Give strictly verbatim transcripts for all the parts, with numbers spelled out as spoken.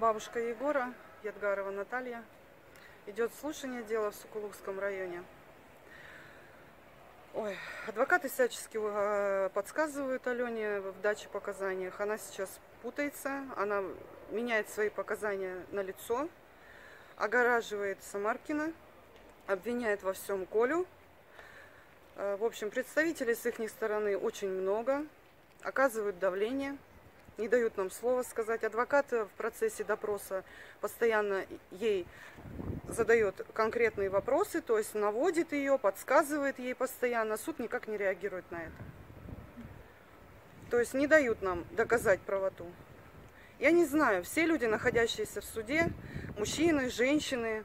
Бабушка Егора, Ядгарова Наталья. Идет слушание дела в Сукулукском районе. Ой, адвокаты всячески подсказывают Алене в даче показаний. Она сейчас путается, она меняет свои показания на лицо, огораживает Самаркина, обвиняет во всем Колю. В общем, представителей с их стороны очень много, оказывают давление, не дают нам слова сказать. Адвокат в процессе допроса постоянно ей задает конкретные вопросы, то есть наводит ее, подсказывает ей постоянно. Суд никак не реагирует на это. То есть не дают нам доказать правоту. Я не знаю, все люди, находящиеся в суде, мужчины, женщины,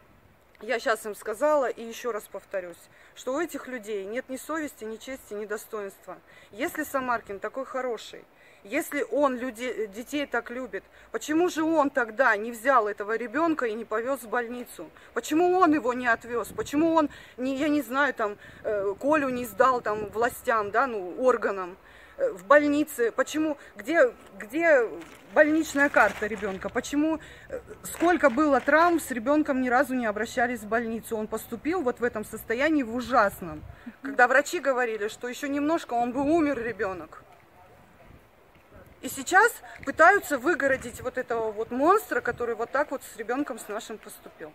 я сейчас им сказала и еще раз повторюсь, что у этих людей нет ни совести, ни чести, ни достоинства. Если Самаркин такой хороший, если он людей, детей так любит, почему же он тогда не взял этого ребенка и не повез в больницу? Почему он его не отвез? Почему он, не, я не знаю, там, Колю не сдал там, властям, да, ну, органам? В больнице, почему, где, где больничная карта ребенка, почему, сколько было травм, с ребенком ни разу не обращались в больницу. Он поступил вот в этом состоянии, в ужасном, когда врачи говорили, что еще немножко, он бы умер, ребенок. И сейчас пытаются выгородить вот этого вот монстра, который вот так вот с ребенком с нашим поступил.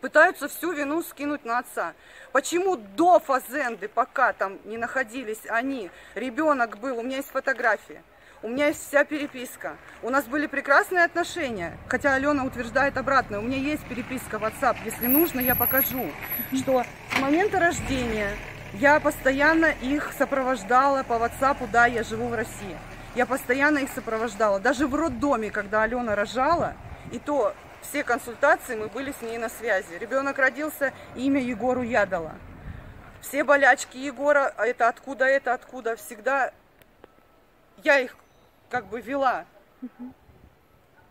Пытаются всю вину скинуть на отца. Почему до Фазенды, пока там не находились они, ребенок был, у меня есть фотографии, у меня есть вся переписка, у нас были прекрасные отношения, хотя Алена утверждает обратное, у меня есть переписка в WhatsApp, если нужно, я покажу, что с момента рождения я постоянно их сопровождала по WhatsApp, да, я живу в России, я постоянно их сопровождала, даже в роддоме, когда Алена рожала, и то... Все консультации мы были с ней на связи. Ребенок родился, имя Егору я дала. Все болячки Егора, это откуда, это откуда, всегда я их как бы вела.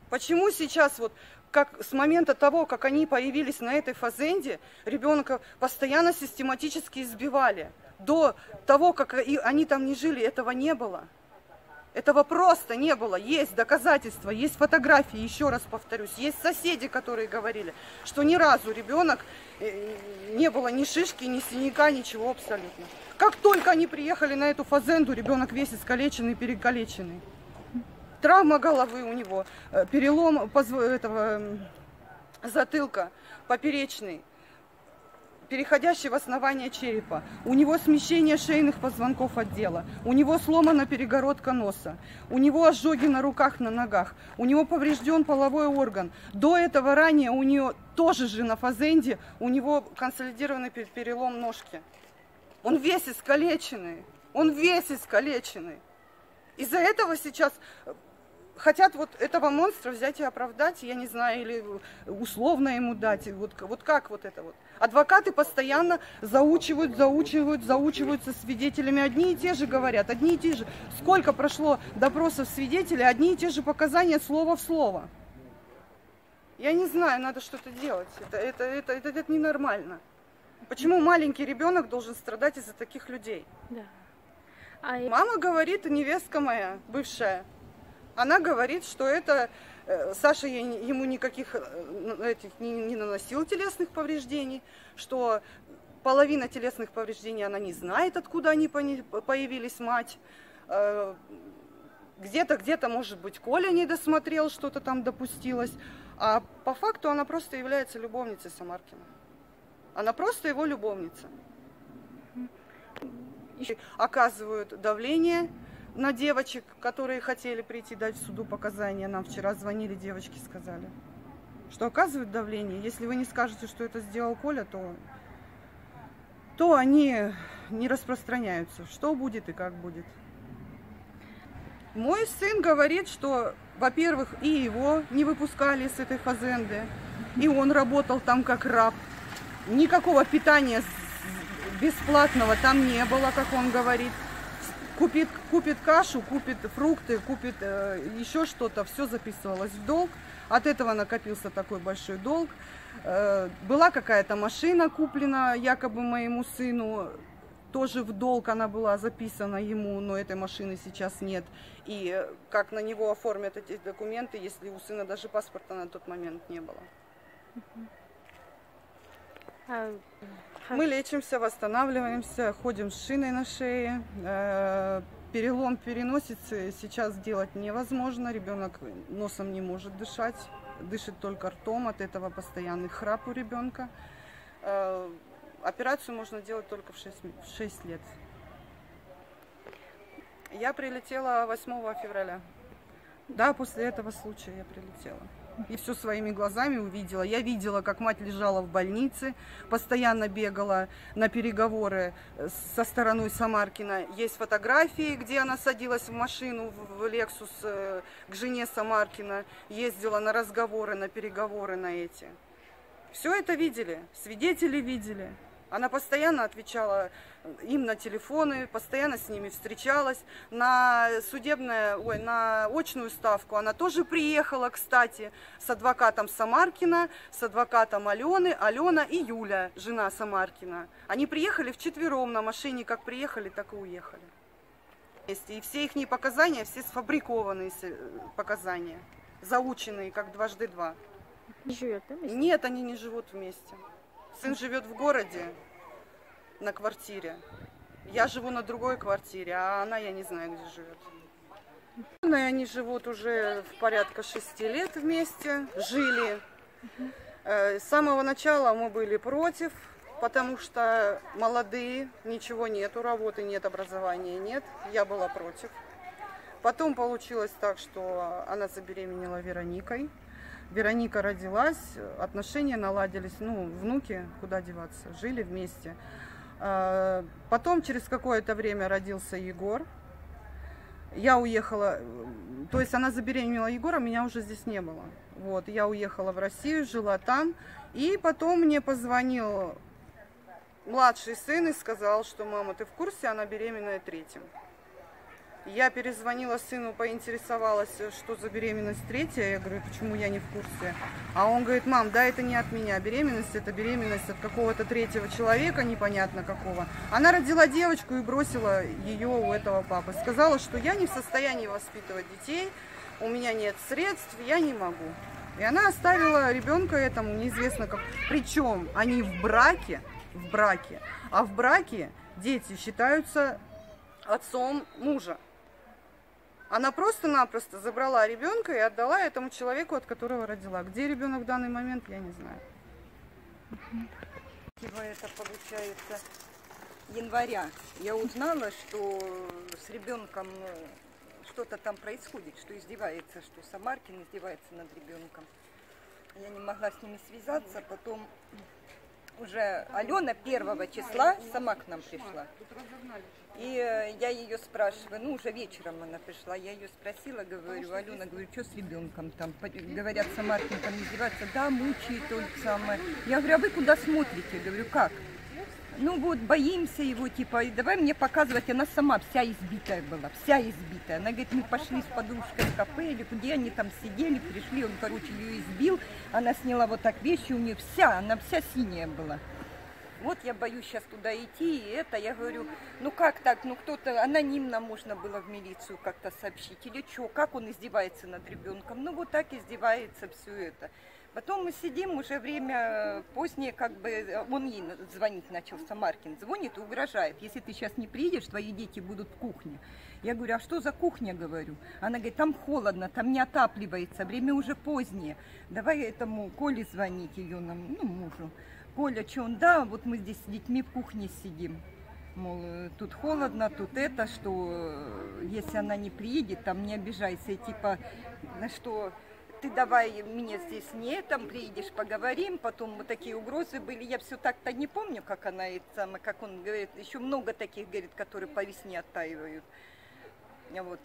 Почему сейчас вот, как с момента того, как они появились на этой Фазенде, ребенка постоянно систематически избивали. До того, как они там не жили, этого не было. Этого просто не было. Есть доказательства, есть фотографии, еще раз повторюсь. Есть соседи, которые говорили, что ни разу ребенок не было ни шишки, ни синяка, ничего абсолютно. Как только они приехали на эту Фазенду, ребенок весь искалеченный, перекалеченный. Травма головы у него, перелом этого затылка поперечный, переходящий в основание черепа. У него смещение шейных позвонков отдела. У него сломана перегородка носа. У него ожоги на руках, на ногах. У него поврежден половой орган. До этого ранее у нее тоже же на Фазенде, у него консолидированный перелом ножки. Он весь искалеченный. Он весь искалеченный. Из-за этого сейчас... Хотят вот этого монстра взять и оправдать, я не знаю, или условно ему дать. Вот, вот как вот это вот. Адвокаты постоянно заучивают, заучивают, заучиваются свидетелями. Одни и те же говорят, одни и те же. Сколько прошло допросов свидетелей, одни и те же показания слово в слово. Я не знаю, надо что-то делать. Это, это, это, это, это ненормально. Почему маленький ребенок должен страдать из-за таких людей? Да. А... Мама говорит, невестка моя, бывшая, она говорит, что это Саша ему никаких этих, не, не наносил телесных повреждений, что половина телесных повреждений она не знает, откуда они появились, мать. Где-то, где-то, может быть, Коля не досмотрел, что-то там допустилось. А по факту она просто является любовницей Самаркина. Она просто его любовница. И оказывают давление на девочек, которые хотели прийти дать в суду показания. Нам вчера звонили, девочки сказали, что оказывают давление. Если вы не скажете, что это сделал Коля, то, то они не распространяются. Что будет и как будет. Мой сын говорит, что, во-первых, и его не выпускали с этой Фазенды, и он работал там как раб. Никакого питания бесплатного там не было, как он говорит. Купит, купит кашу, купит фрукты, купит э, еще что-то. Все записывалось в долг. От этого накопился такой большой долг. Э, была какая-то машина куплена якобы моему сыну. тоже в долг она была записана ему, но этой машины сейчас нет. И как на него оформят эти документы, если у сына даже паспорта на тот момент не было. Мы лечимся, восстанавливаемся, ходим с шиной на шее. Перелом переносицы сейчас делать невозможно. Ребенок носом не может дышать, дышит только ртом. От этого постоянный храп у ребенка. Операцию можно делать только в шесть, в шесть лет. Я прилетела восьмого февраля. Да, после этого случая я прилетела. И все своими глазами увидела. Я видела, как мать лежала в больнице, постоянно бегала на переговоры со стороной Самаркина. Есть фотографии, где она садилась в машину, в «Лексус», к жене Самаркина, ездила на разговоры, на переговоры на эти. Все это видели, свидетели видели. Она постоянно отвечала им на телефоны, постоянно с ними встречалась. На судебное, ой, на очную ставку она тоже приехала, кстати, с адвокатом Самаркина, с адвокатом Алены, Алена и Юля, жена Самаркина. Они приехали вчетвером на машине, как приехали, так и уехали. И все их показания, все сфабрикованные показания, заученные, как дважды два. Не живет, да, вместе? Нет, они не живут вместе. Сын живет в городе, на квартире. Я живу на другой квартире, а она, я не знаю, где живет. Они живут уже в порядка шести лет вместе, жили. С самого начала мы были против, потому что молодые, ничего нету, работы нет, образования нет. Я была против. Потом получилось так, что она забеременела Вероникой. Вероника родилась, отношения наладились, ну, внуки, куда деваться, жили вместе. Потом через какое-то время родился Егор. Я уехала, то есть она забеременела Егора, меня уже здесь не было. Вот, я уехала в Россию, жила там, и потом мне позвонил младший сын и сказал, что мама, ты в курсе, она беременная третьим. Я перезвонила сыну, поинтересовалась, что за беременность третья. Я говорю, почему я не в курсе? А он говорит, мам, да, это не от меня беременность, это беременность от какого-то третьего человека, непонятно какого. Она родила девочку и бросила ее у этого папы. Сказала, что я не в состоянии воспитывать детей, у меня нет средств, я не могу. И она оставила ребенка этому неизвестно как. Причем они в браке, в браке, а в браке дети считаются отцом мужа. Она просто-напросто забрала ребенка и отдала этому человеку, от которого родила. Где ребенок в данный момент, я не знаю. Это получается января. Я узнала, что с ребенком что-то там происходит, что издевается, что Самаркин издевается над ребенком. Я не могла с ними связаться. Потом уже Алена первого числа сама к нам пришла. И я ее спрашиваю, ну уже вечером она пришла, я ее спросила, говорю, Алена, говорю, что с ребенком там, говорят, Самаркин там издевается, да, мучает он самое. Я говорю, а вы куда смотрите? Говорю, как? Ну вот, боимся его, типа, и давай мне показывать, она сама вся избитая была, вся избитая. Она говорит, мы пошли с подружкой в кафе, или где они там сидели, пришли, он, короче, ее избил, она сняла вот так вещи, у нее вся, она вся синяя была. Вот я боюсь сейчас туда идти, и это, я говорю, ну как так, ну кто-то, анонимно можно было в милицию как-то сообщить, или что, как он издевается над ребенком, ну вот так издевается все это. Потом мы сидим, уже время позднее, как бы, он ей звонить начал, Самаркин, звонит и угрожает, если ты сейчас не приедешь, твои дети будут в кухне. Я говорю, а что за кухня, говорю? Она говорит, там холодно, там не отапливается, время уже позднее, давай этому Коле звонить, ее нам, ну мужу. Коля, что он, да, вот мы здесь с детьми в кухне сидим, мол, тут холодно, тут это, что если она не приедет, там не обижайся, и типа, на что, ты давай мне здесь не там приедешь, поговорим, потом вот такие угрозы были, я все так-то не помню, как она, как он говорит, еще много таких, говорит, которые по весне оттаивают. Вот,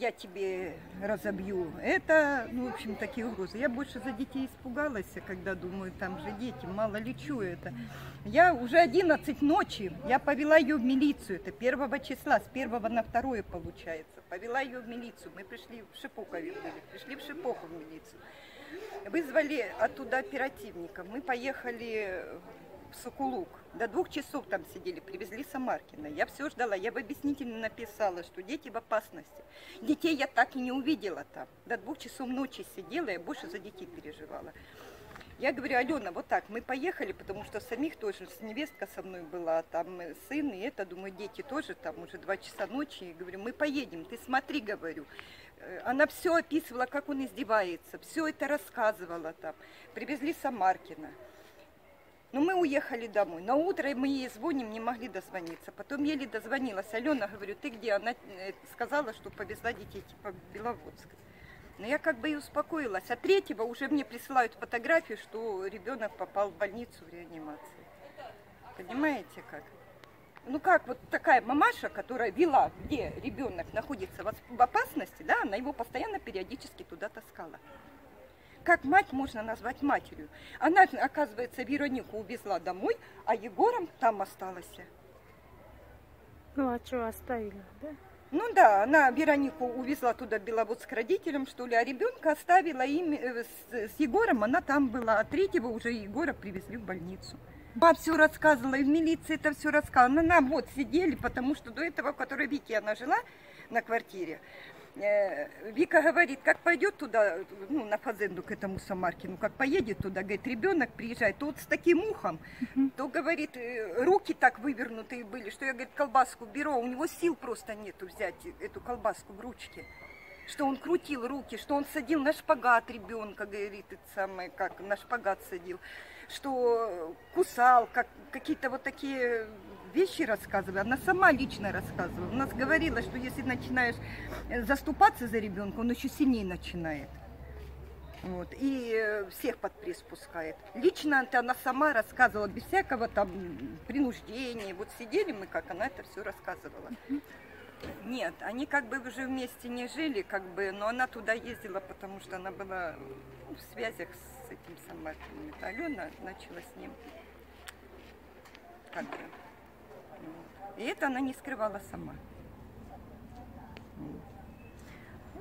я тебе разобью это, ну, в общем, такие угрозы. Я больше за детей испугалась, когда думаю, там же дети, мало ли чё это. Я уже одиннадцать ночи, я повела ее в милицию, это первого числа, с первого на второе получается. Повела ее в милицию, мы пришли в Шопокове, пришли в Шопоков в милицию. Вызвали оттуда оперативников, мы поехали в Сукулук. До двух часов там сидели, привезли Самаркина. Я все ждала, я бы объяснительно написала, что дети в опасности. Детей я так и не увидела там. До двух часов ночи сидела, я больше за детей переживала. Я говорю: Алена, вот так, мы поехали, потому что самих тоже, невестка со мной была, там сын, и это, думаю, дети тоже, там уже два часа ночи, и говорю, мы поедем, ты смотри, говорю. Она все описывала, как он издевается, все это рассказывала там. Привезли Самаркина. Ну, мы уехали домой. На утро мы ей звоним, не могли дозвониться. Потом еле дозвонилась. Алена, говорю, ты где? Она сказала, что повезла детей типа в Беловодск. Но я как бы и успокоилась. А третьего уже мне присылают фотографию, что ребенок попал в больницу в реанимацию. Понимаете как? Ну как вот такая мамаша, которая вела, где ребенок находится в опасности, да, она его постоянно периодически туда таскала. Как мать можно назвать матерью? Она, оказывается, Веронику увезла домой, а Егором там осталась. Ну а что, оставили, да? Ну да, она Веронику увезла туда, в Беловодск, к родителям, что ли, а ребенка оставила им, с, с Егором, она там была, а третьего уже Егора привезли в больницу. Баб все рассказывала, и в милиции это все рассказывала. Она вот сидели, потому что до этого, в которой Вики она жила на квартире, Вика говорит, как пойдет туда, ну, на фазенду к этому Самаркину, как поедет туда, говорит, ребенок приезжает, то вот с таким ухом, то, говорит, руки так вывернутые были, что я, говорит, колбаску беру, а у него сил просто нету взять эту колбаску в ручке. Что он крутил руки, что он садил на шпагат ребенка, говорит, это самое, как на шпагат садил, что кусал, как, какие-то вот такие вещи рассказывала. Она сама лично рассказывала. У нас говорила, что если начинаешь заступаться за ребенка, он еще сильнее начинает. Вот, и всех под пресс пускает. Лично-то она сама рассказывала, без всякого там принуждения. Вот сидели мы, как она это все рассказывала. Нет, они как бы уже вместе не жили, как бы, но она туда ездила, потому что она была, ну, в связях с этим Самаркиным. Алена начала с ним. Как бы. И это она не скрывала сама.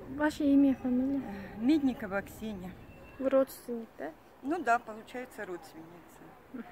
Ваше имя, фамилия? Мидникова Ксения. Вы родственник, да? Ну да, получается, родственница.